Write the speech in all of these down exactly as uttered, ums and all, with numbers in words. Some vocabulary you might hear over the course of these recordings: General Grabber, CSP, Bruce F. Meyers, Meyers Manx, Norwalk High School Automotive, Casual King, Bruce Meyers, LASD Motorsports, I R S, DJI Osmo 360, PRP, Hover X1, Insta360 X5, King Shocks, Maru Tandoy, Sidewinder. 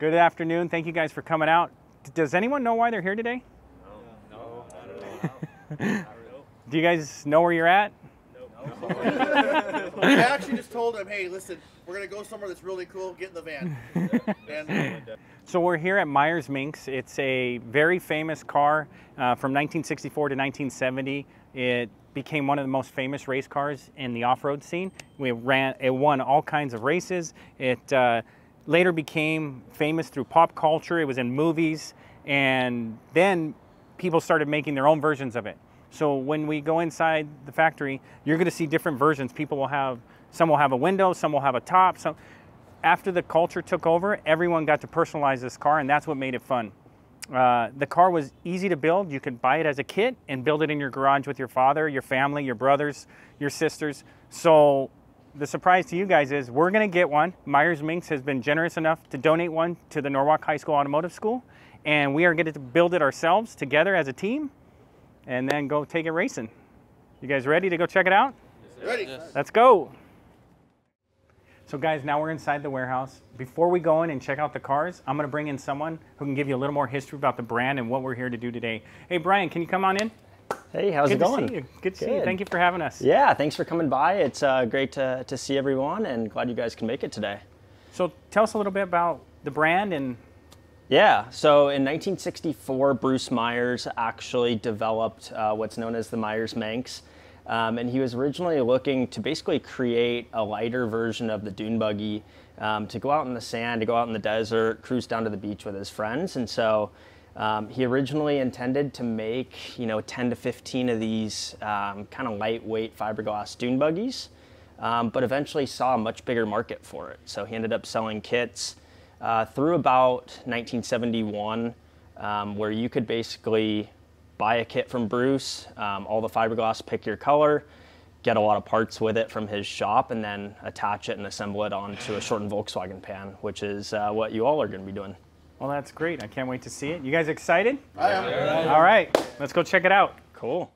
Good afternoon. Thank you guys for coming out. Does anyone know why they're here today? No, no, not at all. Not real. Do you guys know where you're at? Nope. No. I actually just told them, hey, listen, we're going to go somewhere that's really cool. Get in the van. van. So we're here at Meyers Manx. It's a very famous car uh, from nineteen sixty-four to nineteen seventy. It became one of the most famous race cars in the off-road scene. We ran, it won all kinds of races. It uh, later became famous through pop culture. It was in movies, and then people started making their own versions of it. So when we go inside the factory, you're going to see different versions. People will have, some will have a window, some will have a top. Some, after the culture took over, everyone got to personalize this car, and that's what made it fun. Uh, the car was easy to build. You could buy it as a kit and build it in your garage with your father, your family, your brothers, your sisters. So the surprise to you guys is we're going to get one. Meyers Manx has been generous enough to donate one to the Norwalk High School Automotive School, and we are going to build it ourselves together as a team and then go take it racing. You guys ready to go check it out? Ready. Yes. Let's go. So guys, now we're inside the warehouse. Before we go in and check out the cars, I'm gonna bring in someone who can give you a little more history about the brand and what we're here to do today. Hey Brian, can you come on in? Hey, how's Good it going? To see you. Good to Good. see you. Thank you for having us. Yeah, thanks for coming by. It's uh, great to, to see everyone, and glad you guys can make it today. So tell us a little bit about the brand and... Yeah, so in nineteen sixty-four, Bruce Meyers actually developed uh, what's known as the Meyers Manx. Um, and he was originally looking to basically create a lighter version of the dune buggy, um, to go out in the sand, to go out in the desert, cruise down to the beach with his friends. And so um, he originally intended to make, you know, ten to fifteen of these um, kind of lightweight fiberglass dune buggies, um, but eventually saw a much bigger market for it. So he ended up selling kits uh, through about nineteen seventy-one, um, where you could basically buy a kit from Bruce, um, all the fiberglass, pick your color, get a lot of parts with it from his shop, and then attach it and assemble it onto a shortened Volkswagen pan, which is uh, what you all are going to be doing. Well, that's great. I can't wait to see it. You guys excited? I am. Yeah. All right, let's go check it out. Cool.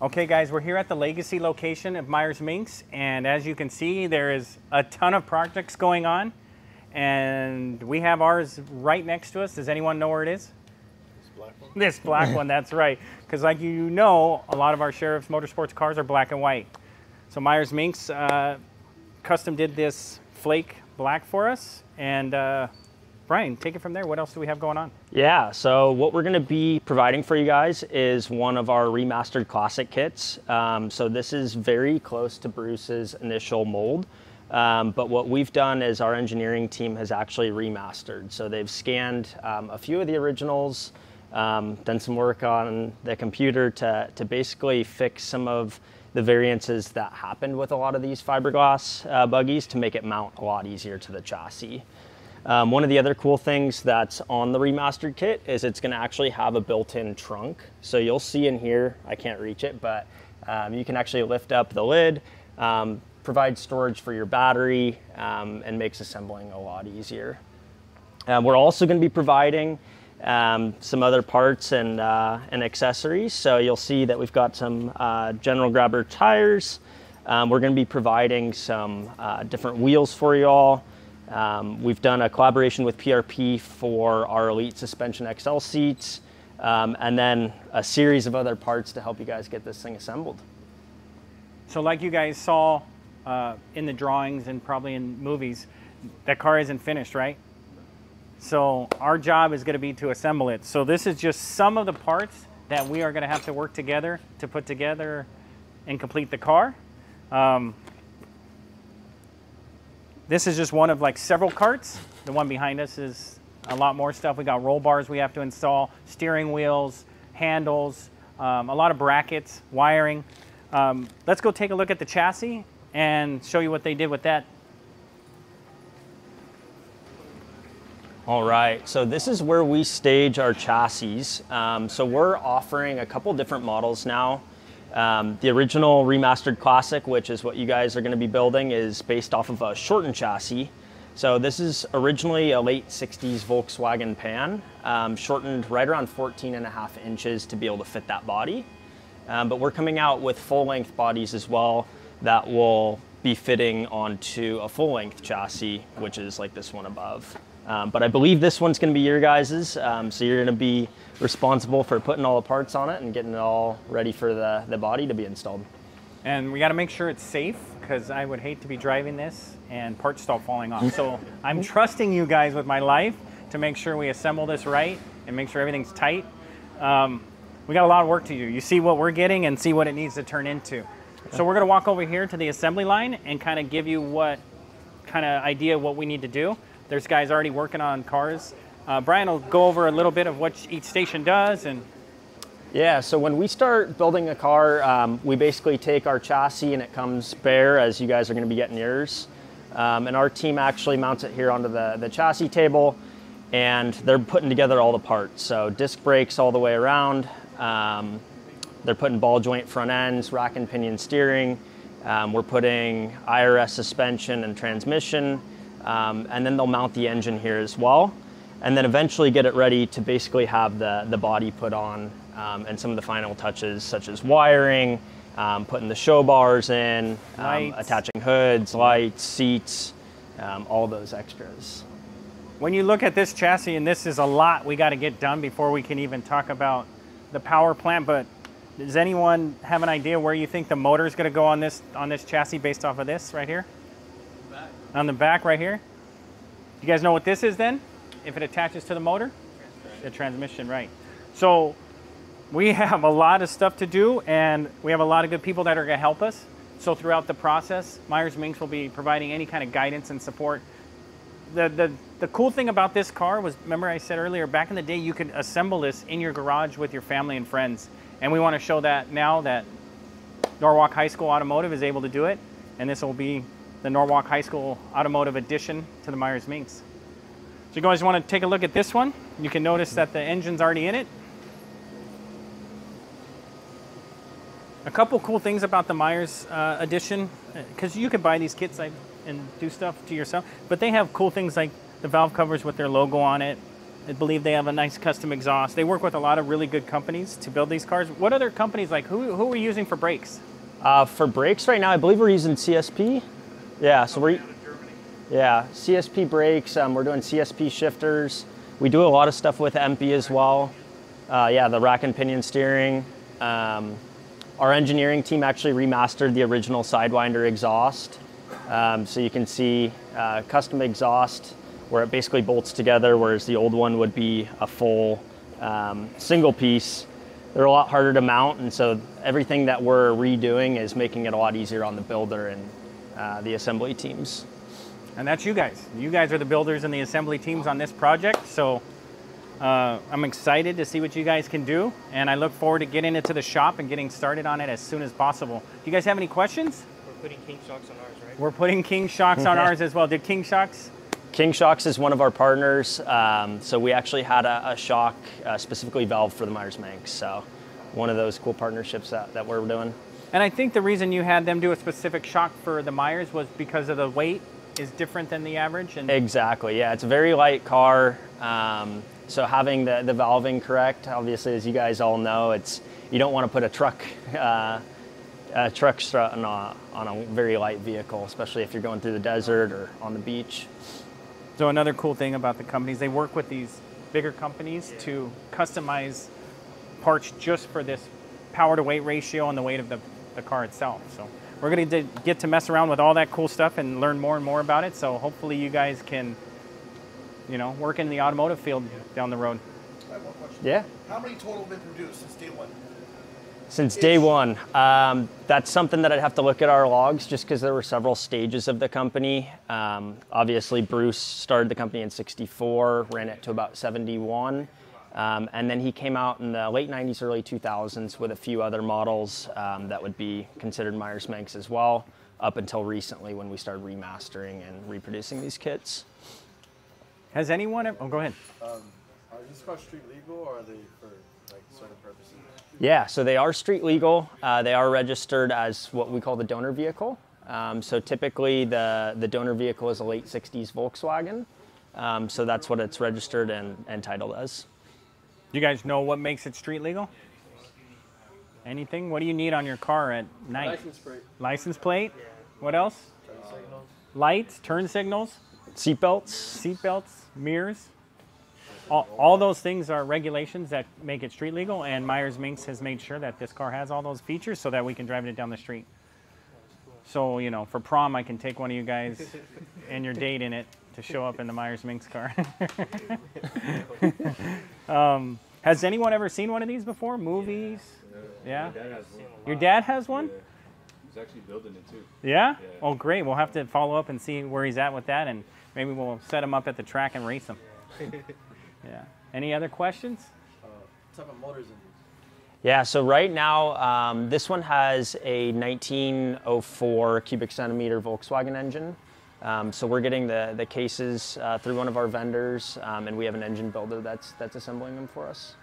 Okay guys, we're here at the Legacy location of Meyers Manx, and as you can see, there is a ton of projects going on, and we have ours right next to us. Does anyone know where it is? This black one? This black one, that's right. Because like you know, a lot of our Sheriff's Motorsports cars are black and white. So Meyers Manx uh, custom did this flake black for us, and uh, Brian, take it from there. What else do we have going on? Yeah, so what we're gonna be providing for you guys is one of our remastered classic kits. Um, so this is very close to Bruce's initial mold, um, but what we've done is our engineering team has actually remastered. So they've scanned um, a few of the originals, um, done some work on the computer to, to basically fix some of the variances that happened with a lot of these fiberglass uh, buggies to make it mount a lot easier to the chassis. Um, one of the other cool things that's on the remastered kit is it's going to actually have a built-in trunk. So you'll see in here, I can't reach it, but um, you can actually lift up the lid, um, provide storage for your battery, um, and makes assembling a lot easier. Uh, we're also going to be providing um, some other parts and, uh, and accessories. So you'll see that we've got some uh, General Grabber tires. Um, we're going to be providing some uh, different wheels for you all. Um, we've done a collaboration with P R P for our Elite Suspension X L seats, um, and then a series of other parts to help you guys get this thing assembled. So like you guys saw uh, in the drawings and probably in movies, that car isn't finished, right? So our job is going to be to assemble it. So this is just some of the parts that we are going to have to work together to put together and complete the car. Um, This is just one of like several carts. The one behind us is a lot more stuff. We got roll bars we have to install, steering wheels, handles, um, a lot of brackets, wiring. Um, let's go take a look at the chassis and show you what they did with that. All right, so this is where we stage our chassis. Um, so we're offering a couple different models now. Um, the original remastered classic, which is what you guys are going to be building, is based off of a shortened chassis. So this is originally a late sixties Volkswagen Pan, um, shortened right around fourteen and a half inches to be able to fit that body. Um, but we're coming out with full-length bodies as well that will be fitting onto a full-length chassis, which is like this one above. Um, but I believe this one's gonna be your guys's, um, so you're gonna be responsible for putting all the parts on it and getting it all ready for the, the body to be installed. And we gotta make sure it's safe, because I would hate to be driving this and parts start falling off. So I'm trusting you guys with my life to make sure we assemble this right and make sure everything's tight. Um, we got a lot of work to do. You see what we're getting and see what it needs to turn into. So we're gonna walk over here to the assembly line and kind of give you what kind of idea of what we need to do. There's guys already working on cars. Uh, Brian will go over a little bit of what each station does. And yeah, so when we start building a car, um, we basically take our chassis and it comes bare, as you guys are gonna be getting yours. Um, and our team actually mounts it here onto the, the chassis table, and they're putting together all the parts. So disc brakes all the way around. Um, they're putting ball joint front ends, rack and pinion steering. Um, we're putting I R S suspension and transmission. Um, and then they'll mount the engine here as well, and then eventually get it ready to basically have the, the body put on, um, and some of the final touches such as wiring, um, putting the show bars in, um, attaching hoods, lights, seats, um, all those extras. When you look at this chassis, and this is a lot we got to get done before we can even talk about the power plant, but does anyone have an idea where you think the motor is going to go on this, on this chassis based off of this right here? On the back right here. You guys know what this is then? If it attaches to the motor? The transmission, right. So we have a lot of stuff to do, and we have a lot of good people that are gonna help us. So throughout the process, Meyers Manx will be providing any kind of guidance and support. The, the, the cool thing about this car was, remember I said earlier, back in the day you could assemble this in your garage with your family and friends. And we wanna show that now that Norwalk High School Automotive is able to do it, and this will be the Norwalk High School Automotive Edition to the Meyers Manx. So you guys want to take a look at this one. You can notice that the engine's already in it. A couple cool things about the Meyers uh, Edition, because you can buy these kits like, and do stuff to yourself, but they have cool things like the valve covers with their logo on it. I believe they have a nice custom exhaust. They work with a lot of really good companies to build these cars. What other companies, like who, who are we using for brakes? Uh, for brakes right now, I believe we're using C S P. Yeah, so we're, yeah, C S P brakes, um, we're doing C S P shifters. We do a lot of stuff with M P as well. Uh, yeah, the rack and pinion steering. Um, our engineering team actually remastered the original Sidewinder exhaust. Um, so you can see uh, custom exhaust where it basically bolts together, whereas the old one would be a full um, single piece. They're a lot harder to mount, and so everything that we're redoing is making it a lot easier on the builder and Uh, the assembly teams. And that's you guys. You guys are the builders and the assembly teams on this project. So uh, I'm excited to see what you guys can do. And I look forward to getting it to the shop and getting started on it as soon as possible. Do you guys have any questions? We're putting King Shocks on ours, right? We're putting King Shocks on ours as well. Did King Shocks? King Shocks is one of our partners. Um, so we actually had a, a shock uh, specifically valve for the Meyers Manx. So one of those cool partnerships that, that we're doing. And I think the reason you had them do a specific shock for the Meyers was because of the weight is different than the average? And exactly, yeah. It's a very light car. Um, so having the, the valving correct, obviously, as you guys all know, it's you don't want to put a truck uh, a truck strut on a, on a very light vehicle, especially if you're going through the desert or on the beach. So another cool thing about the companies, they work with these bigger companies to customize parts just for this power to weight ratio and the weight of the the car itself. So we're going to get to mess around with all that cool stuff and learn more and more about it. So hopefully you guys can, you know, work in the automotive field down the road. I have one question. Yeah. How many total have been produced since day one? Since day one. Um, that's something that I'd have to look at our logs, just because there were several stages of the company. Um, obviously, Bruce started the company in sixty-four, ran it to about seventy-one. Um, and then he came out in the late nineties, early two thousands with a few other models um, that would be considered Meyers Manx as well, up until recently when we started remastering and reproducing these kits. Has anyone ever, oh, go ahead. Um, are these cars street legal, or are they for like certain purposes? Yeah, so they are street legal. Uh, they are registered as what we call the donor vehicle. Um, so typically the, the donor vehicle is a late sixties Volkswagen. Um, so that's what it's registered and, and titled as. You guys know what makes it street legal? Anything? What do you need on your car at night? License plate. License plate? Yeah. What else? Turn signals. Lights, turn signals. Seatbelts. Seatbelts, mirrors. All, all those things are regulations that make it street legal, and Meyers Manx has made sure that this car has all those features so that we can drive it down the street. So, you know, for prom, I can take one of you guys and your date in it to show up in the Meyers Manx car. um, has anyone ever seen one of these before? Movies? Yeah? yeah? My dad has one. Your dad has one? Yeah. He's actually building it too. Yeah? yeah? Oh, great. We'll have to follow up and see where he's at with that, and maybe we'll set him up at the track and race him. Yeah. Any other questions? Uh, what type of motors in these? Yeah, so right now, um, this one has a nineteen oh four cubic centimeter Volkswagen engine. Um, so we're getting the, the cases uh, through one of our vendors, um, and we have an engine builder that's, that's assembling them for us.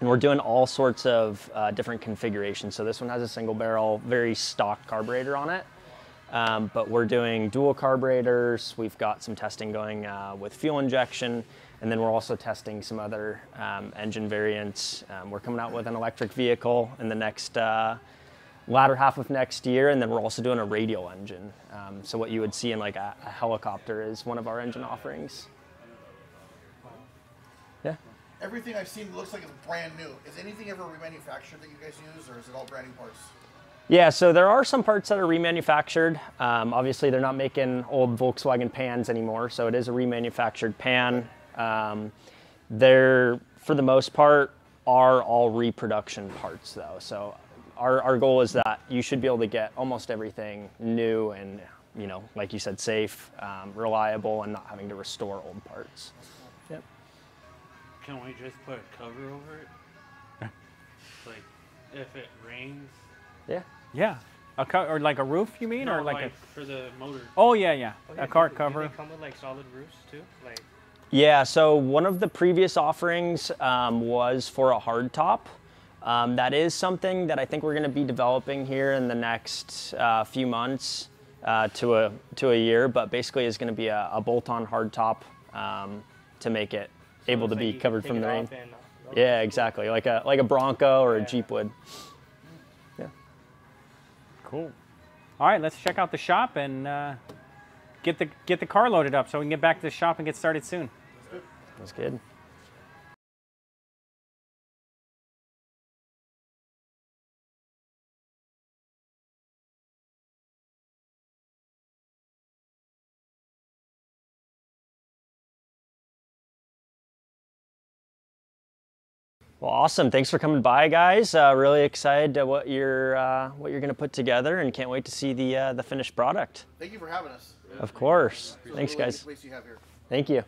And we're doing all sorts of uh, different configurations. So this one has a single barrel, very stock carburetor on it. Um, but we're doing dual carburetors. We've got some testing going uh, with fuel injection, and then we're also testing some other um, engine variants. Um, we're coming out with an electric vehicle in the next uh, latter half of next year, and then we're also doing a radial engine. Um, so what you would see in like a, a helicopter is one of our engine offerings. Yeah. Everything I've seen looks like it's brand new. Is anything ever remanufactured that you guys use, or is it all brand new parts? Yeah, so there are some parts that are remanufactured. Um, obviously, they're not making old Volkswagen Pans anymore, so it is a remanufactured Pan. Um, they're, for the most part, are all reproduction parts, though. So our, our goal is that you should be able to get almost everything new and, you know, like you said, safe, um, reliable, and not having to restore old parts. Yep. Can we just put a cover over it? Like, if it rains? Yeah. Yeah. A co or like a roof, you mean? No, or like, like a for the motor. Oh, yeah, yeah. Oh, yeah. A car cover. Do they come with like solid roofs too? Like... Yeah, so one of the previous offerings um, was for a hard top. Um, that is something that I think we're going to be developing here in the next uh, few months uh, to, a, to a year, but basically is going to be a, a bolt-on hard top um, to make it so able to like be covered from the rain. And, uh, yeah, exactly. Like a, like a Bronco or yeah. a Jeep would. Cool. All right, let's check out the shop and uh, get the get the car loaded up so we can get back to the shop and get started soon. That's good. Well, awesome. Thanks for coming by, guys. Uh, really excited to what you're uh, what you're going to put together, and can't wait to see the uh, the finished product. Thank you for having us. Of course. Thanks, guys. Thank you.